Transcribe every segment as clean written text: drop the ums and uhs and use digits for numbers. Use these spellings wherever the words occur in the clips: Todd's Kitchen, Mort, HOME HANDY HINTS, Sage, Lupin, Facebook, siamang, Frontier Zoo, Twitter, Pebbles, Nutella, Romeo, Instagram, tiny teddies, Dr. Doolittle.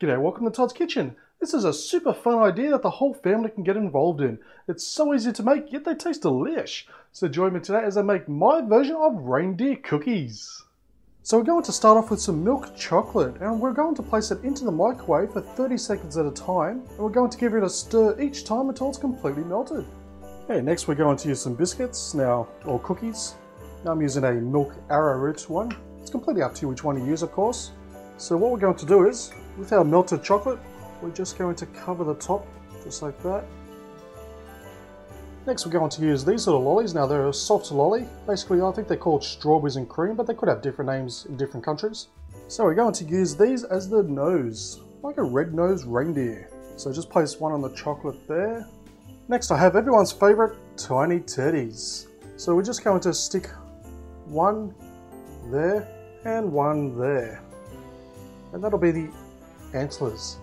G'day, welcome to Todd's Kitchen. This is a super fun idea that the whole family can get involved in. It's so easy to make, yet they taste delish. So join me today as I make my version of reindeer cookies. So we're going to start off with some milk chocolate, and we're going to place it into the microwave for 30 seconds at a time, and we're going to give it a stir each time until it's completely melted. Okay, next we're going to use some biscuits now, or cookies. Now I'm using a milk arrowroot one. It's completely up to you which one you use, of course. So what we're going to do is, with our melted chocolate, we're just going to cover the top, just like that. Next we're going to use these little lollies. Now they're a soft lolly. Basically I think they're called strawberries and cream, but they could have different names in different countries. So we're going to use these as the nose, like a red-nosed reindeer. So just place one on the chocolate there. Next I have everyone's favorite, tiny teddies. So we're just going to stick one there and one there. And that'll be the antlers.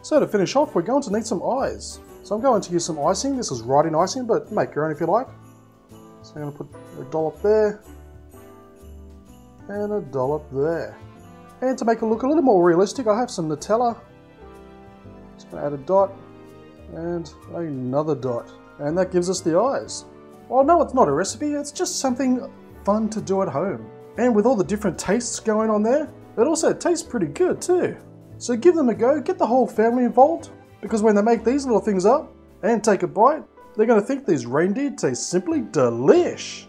So to finish off, we're going to need some eyes. So I'm going to use some icing. This is writing icing, but make your own if you like. So I'm going to put a dollop there, and a dollop there. And to make it look a little more realistic, I have some Nutella. Just going to add a dot, and another dot. And that gives us the eyes. Well, no, it's not a recipe, it's just something fun to do at home. And with all the different tastes going on there, it also tastes pretty good too. So give them a go, get the whole family involved, because when they make these little things up and take a bite, they're going to think these reindeer taste simply delish.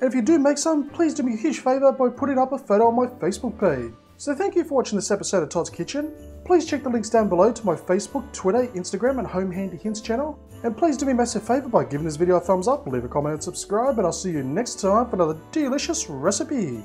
And if you do make some, please do me a huge favour by putting up a photo on my Facebook page. So thank you for watching this episode of Todd's Kitchen. Please check the links down below to my Facebook, Twitter, Instagram and Home Handy Hints channel. And please do me a massive favour by giving this video a thumbs up, leave a comment and subscribe, and I'll see you next time for another delicious recipe.